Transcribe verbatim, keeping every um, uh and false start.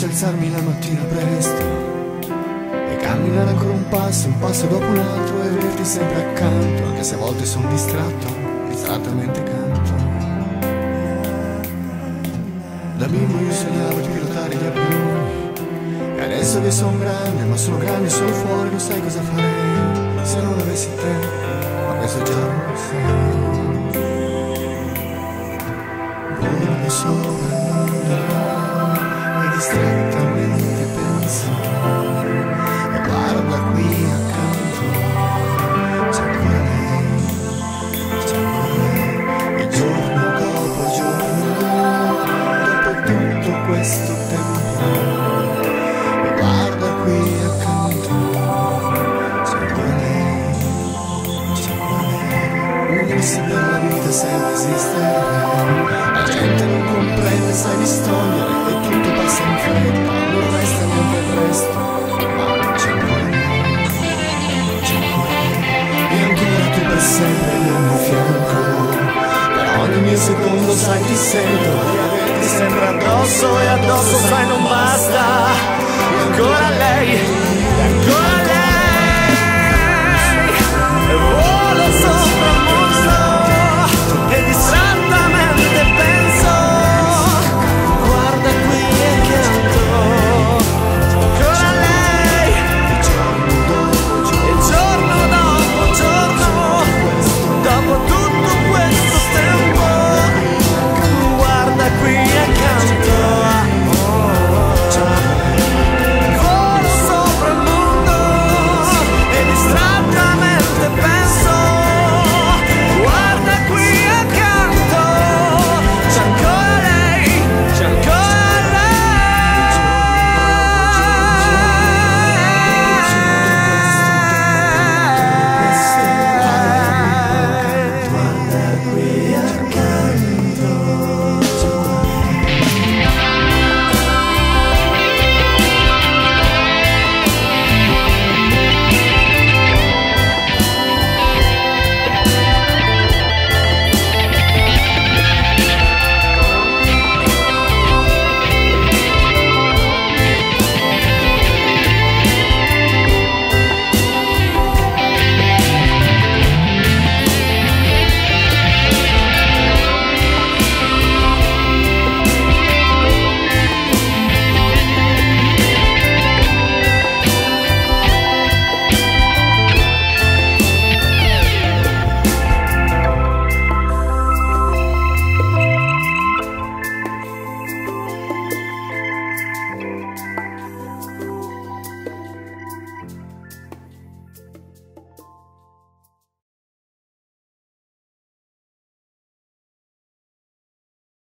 piace alzarmi la mattina presto e camminare ancora un passo, un passo dopo un altro, e vederti sempre accanto, anche se a volte sono distratto, distrattamente canto. Da bimbo io sognavo di pilotare gli avioni, e adesso che sono grande, ma sono grande e sono fuori, non sai cosa farei se non avessi te, ma questo già lo so. Voglio solo andare e distrattamente pensare.